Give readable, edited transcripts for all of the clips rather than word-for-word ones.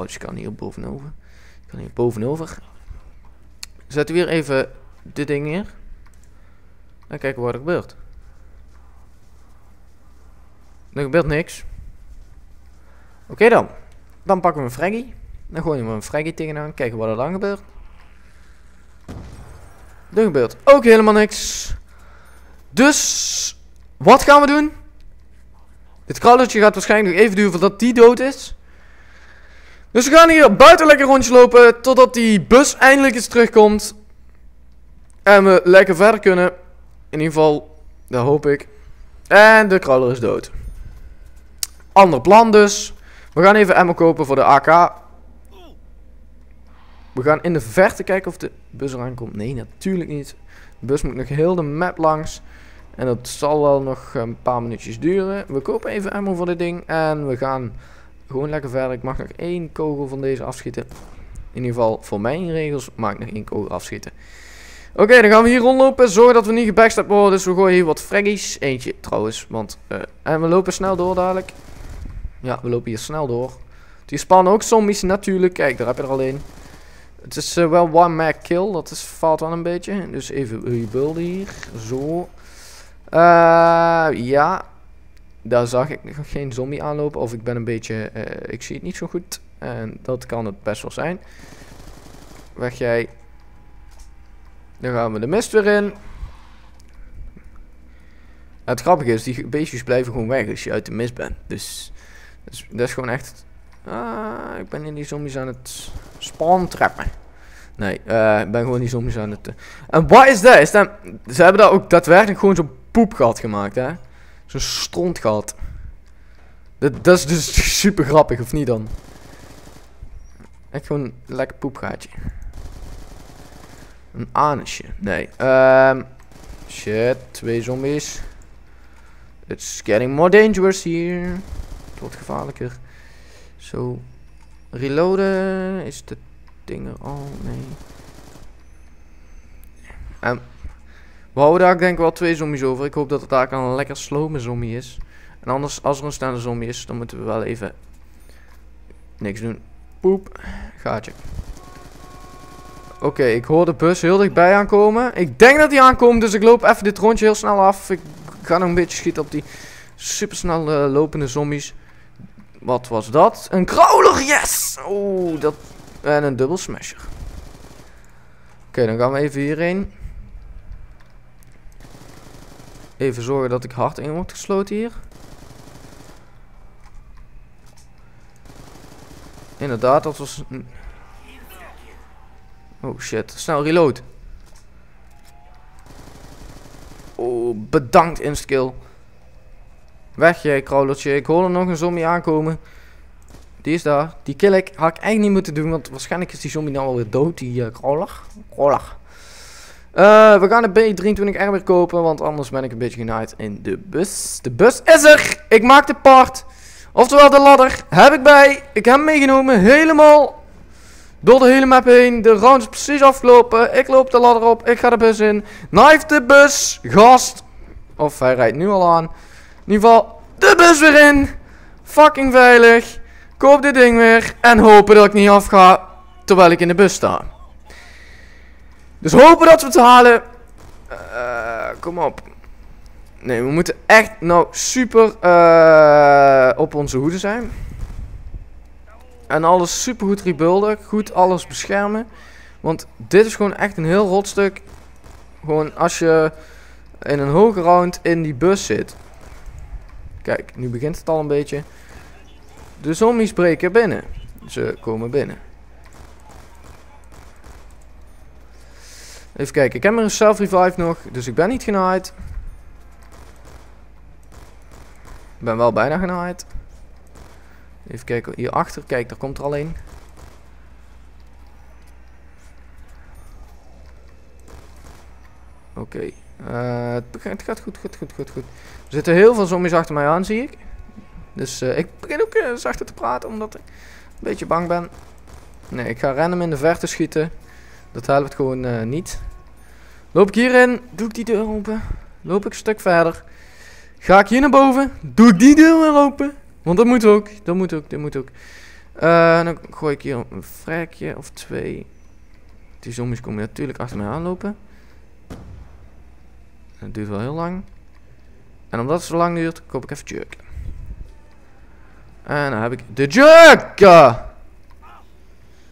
Oh, dus je kan hier bovenover. Je kan hier bovenover. Zetten we hier even dit ding neer. En kijken wat er gebeurt. Er gebeurt niks. Oké dan. Dan pakken we een fraggie. Dan gooien we een fraggie tegenaan. Kijken wat er dan gebeurt. Er gebeurt ook helemaal niks. Dus wat gaan we doen? Dit kralletje gaat waarschijnlijk nog even duren voordat die dood is. Dus we gaan hier buiten lekker rondje lopen. Totdat die bus eindelijk eens terugkomt. En we lekker verder kunnen. In ieder geval, dat hoop ik. En de crawler is dood. Ander plan dus. We gaan even ammo kopen voor de AK. We gaan in de verte kijken of de bus eraan komt. Nee, natuurlijk niet. De bus moet nog heel de map langs. En dat zal wel nog een paar minuutjes duren. We kopen even ammo voor dit ding. En we gaan gewoon lekker verder. Ik mag nog 1 kogel van deze afschieten. In ieder geval, voor mijn regels mag ik nog 1 kogel afschieten. Oké, dan gaan we hier rondlopen. Zorg dat we niet gebackstapt worden. Dus we gooien hier wat fraggies. Eentje trouwens. Want, en we lopen snel door dadelijk. Ja, we lopen hier snel door. Die spannen ook zombies natuurlijk. Kijk, daar heb je er al een. Het is wel one mag kill. Dat is, valt wel een beetje. Dus even rebuilden hier. Zo. Ja. Daar zag ik nog geen zombie aanlopen. Of ik ben een beetje... ik zie het niet zo goed. En dat kan het best wel zijn. Weg jij... Dan gaan we de mist weer in. Het grappige is, die beestjes blijven gewoon weg als je uit de mist bent. Dus dat is gewoon echt... ik ben in die zombies aan het spawn trappen. Nee, ik ben gewoon die zombies aan het... En wat is dat? Ze hebben daar ook daadwerkelijk gewoon zo'n poepgat gemaakt, hè? Zo'n strontgat. Dat is dus super grappig, of niet dan? Echt gewoon een lekker poepgaatje. Een anusje. Nee. Shit. 2 zombies. It's getting more dangerous here. Het wordt gevaarlijker. Zo. Reloaden. Is de ding er al? Nee. We houden daar denk ik wel 2 zombies over. Ik hoop dat het daar een lekker slome zombie is. En anders, als er een snelle zombie is, dan moeten we wel even... Niks doen. Poep. Gaatje. Oké, ik hoor de bus heel dichtbij aankomen. Ik denk dat die aankomt, dus ik loop even dit rondje heel snel af. Ik ga nog een beetje schieten op die supersnel lopende zombies. Wat was dat? Een crawler, yes! Oeh, dat... En een dubbel smasher. Oké, dan gaan we even hierheen. Even zorgen dat ik hard in word gesloten hier. Inderdaad, dat was... Oh shit, snel reload. Oh, bedankt inskill. Weg jij crawlertje, ik hoor er nog een zombie aankomen. Die is daar, die kill ik. Had ik eigenlijk niet moeten doen, want waarschijnlijk is die zombie nou alweer dood, die crawler. We gaan de B23R weer kopen, want anders ben ik een beetje genaaid in de bus. De bus is er! Ik maak de part. Oftewel de ladder, heb ik bij. Ik heb hem meegenomen, helemaal... Door de hele map heen. De round is precies afgelopen. Ik loop de ladder op. Ik ga de bus in. Knife de bus. Gast. Of hij rijdt nu al aan. In ieder geval. De bus weer in. Fucking veilig. Koop dit ding weer. En hopen dat ik niet afga. Terwijl ik in de bus sta. Dus hopen dat we het halen. Kom op. Nee, we moeten echt nou super op onze hoede zijn. En alles super goed rebuilden. Goed alles beschermen. Want dit is gewoon echt een heel rot stuk. Gewoon als je in een hoge round in die bus zit. Kijk, nu begint het al een beetje. De zombies breken binnen. Ze komen binnen. Even kijken, ik heb er een self-revive nog. Dus ik ben niet genaaid. Ik ben wel bijna genaaid. Even kijken, hierachter. Kijk, daar komt er al een. Oké. Het gaat goed. Er zitten heel veel zombies achter mij aan, zie ik. Dus ik begin ook zachter te praten, omdat ik een beetje bang ben. Nee, ik ga random in de verte schieten. Dat helpt gewoon niet. Loop ik hierin, doe ik die deur open. Loop ik een stuk verder. Ga ik hier naar boven, doe ik die deur weer open. Want dat moet ook, dat moet ook, dat moet ook. Dan gooi ik hier een vrekje of twee. Die zombies komen natuurlijk achter mij aanlopen. Dat duurt wel heel lang. En omdat het zo lang duurt, koop ik even jerk. En dan heb ik de jerk!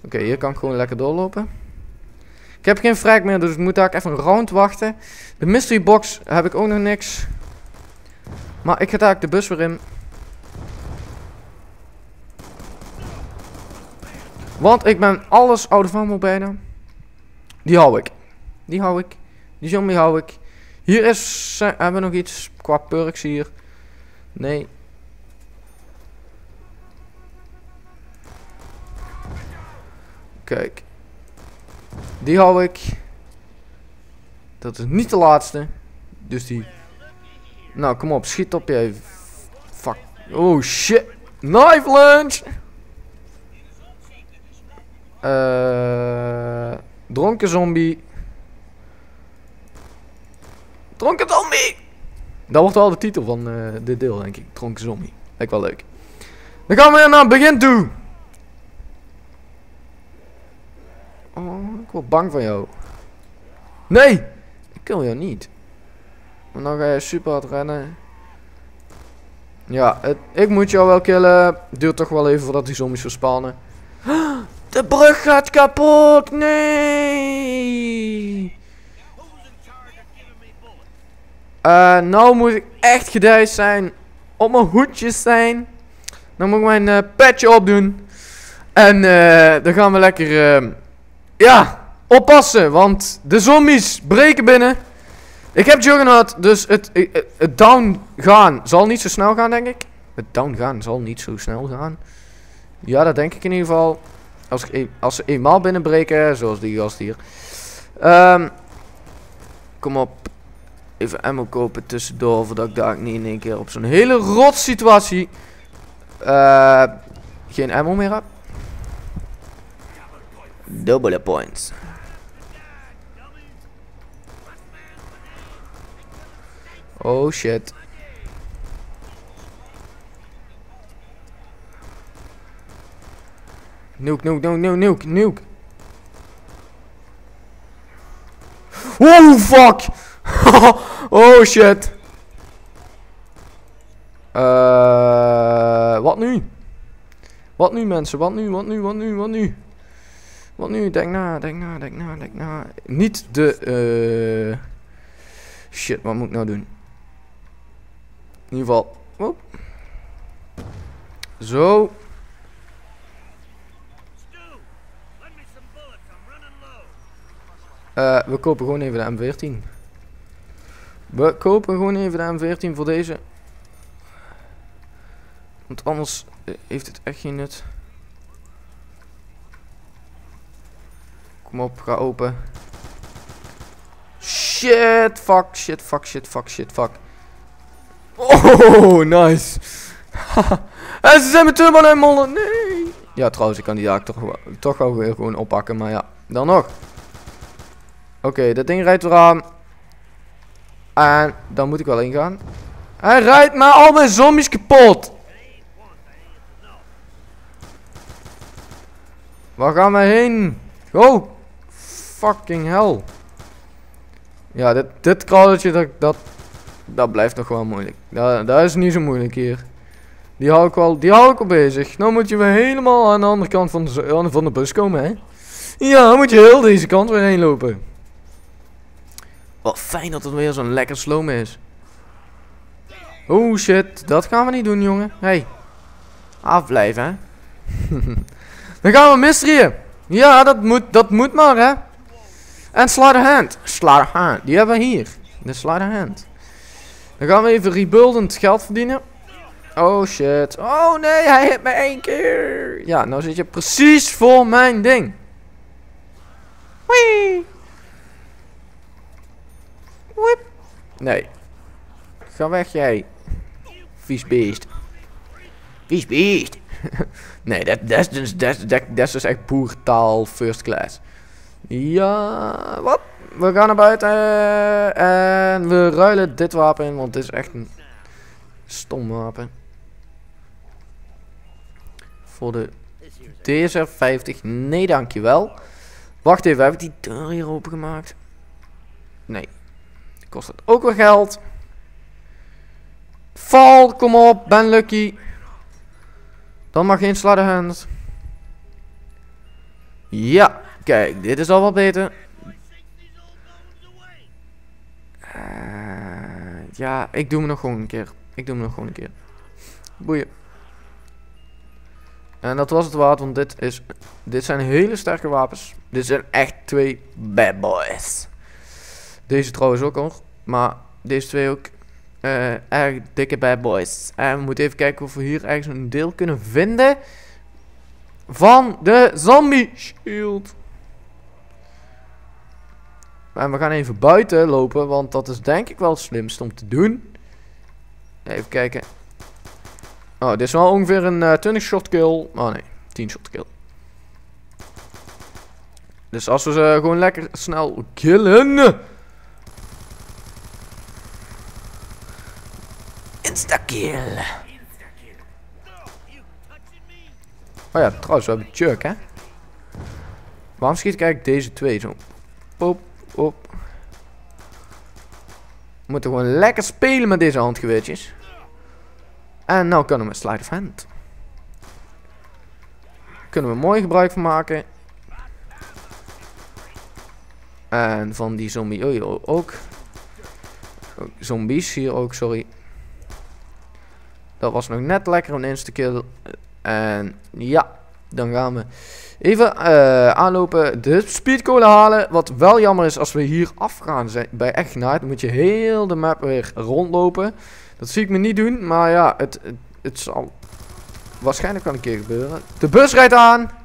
Oké, hier kan ik gewoon lekker doorlopen. Ik heb geen frag meer, dus ik moet daar even een round wachten. De mystery box heb ik ook nog niks. Maar ik ga daar de bus weer in. Want ik ben alles out of ammo bijna. Die hou ik. Die zombie hou ik. Hier is... hebben we nog iets qua perks hier? Nee. Kijk. Die hou ik. Dat is niet de laatste. Dus die... Nou, kom op. Schiet op jij. Fuck. Oh, shit. Knife lunch! Dronken zombie. Dronken zombie! Dat wordt wel de titel van dit deel, denk ik. Dronken zombie. Lijkt wel leuk. Dan gaan we weer naar het begin toe. Oh, ik word bang van jou. Nee! Ik kill jou niet. Maar dan ga je super hard rennen. Ja, ik moet jou wel killen. Duurt toch wel even voordat die zombies verspannen. De brug gaat kapot! Nee! Nou moet ik echt gedijst zijn. Op mijn hoedjes zijn. Dan moet ik mijn petje opdoen. En dan gaan we lekker... ja, oppassen, want de zombies breken binnen. Ik heb Juggernaut, dus het down gaan zal niet zo snel gaan, denk ik. Het down gaan zal niet zo snel gaan. Ja, dat denk ik in ieder geval. Als ze eenmaal binnenbreken, zoals die gast hier. Kom op. Even ammo kopen tussendoor, voordat ik daar niet in één keer op zo'n hele rot situatie... geen ammo meer heb. Dubbele points. Oh shit. Nuke. Oh fuck. Oh shit. Wat nu? Wat nu mensen? Wat nu? Want nu, denk na. Niet de, shit, wat moet ik nou doen? In ieder geval. Oh. Zo. We kopen gewoon even de M14. We kopen gewoon even de M14 voor deze. Want anders heeft het echt geen nut. Kom op, ga open. Shit, fuck, shit, fuck, shit, fuck, shit, fuck. Oh, nice. En ze zijn met turbo en mollen, nee. Ja, trouwens, ik kan die daar toch wel weer gewoon oppakken, maar ja, dan nog. Oké, dat ding rijdt weer aan. En dan moet ik wel ingaan. Hij rijdt maar al mijn zombies kapot. Waar gaan we heen? Oh, fucking hell. Ja, dit kraaltje, dat blijft nog wel moeilijk. Dat is niet zo moeilijk hier. Die hou ik al bezig. Nou moet je weer helemaal aan de andere kant van de bus komen, hè. Ja, dan moet je heel deze kant weer heen lopen. Wat fijn dat het weer zo'n lekker sloom is. Oh shit, dat gaan we niet doen, jongen. Hey, afblijven, hè. Dan gaan we mysterieën. Ja, dat moet maar, hè. En Slider Hand. Die hebben we hier. De Slider Hand. Dan gaan we even rebuildend geld verdienen. Oh, shit. Oh, nee, hij hit me 1 keer. Ja, nou zit je precies voor mijn ding. Wee. Wip. Nee. Ga weg, jij. Vies beest. Vies beest. Nee, dat is dus echt boertaal first class. Ja, wat? We gaan naar buiten en we ruilen dit wapen in, want dit is echt een stom wapen. Voor de Deze 50. Nee, dankjewel. Wacht even, heb ik die deur hier open gemaakt? Nee. Kost het ook weer geld. Val, kom op. Ben lucky. Dan mag geen sladderhands. Ja, kijk. Dit is al wat beter. Ja, ik doe hem nog gewoon een keer. Boeien. En dat was het waard, want dit zijn hele sterke wapens. Dit zijn echt twee bad boys. Deze trouwens ook al. Maar deze twee ook. Erg dikke bad boys. En we moeten even kijken of we hier ergens een deel kunnen vinden. Van de zombie shield. En we gaan even buiten lopen. Want dat is denk ik wel het slimst om te doen. Even kijken. Oh, dit is wel ongeveer een 20 shot kill. Oh nee, 10 shot kill. Dus als we ze gewoon lekker snel killen. Insta-kill. Oh ja, trouwens, we hebben Chuck, hè. Waarom schiet ik eigenlijk deze twee zo? Pop, op. We moeten gewoon lekker spelen met deze handgeweertjes. En nou kunnen we slide of hand. Kunnen we mooi gebruik van maken. En van die zombie ook. Zombies hier ook, sorry. Dat was nog net lekker een insta-kill. En ja, dan gaan we even aanlopen. De speedkolen halen. Wat wel jammer is als we hier afgaan bij Echtnaart. Dan moet je heel de map weer rondlopen. Dat zie ik me niet doen. Maar ja, het zal waarschijnlijk wel een keer gebeuren. De bus rijdt aan.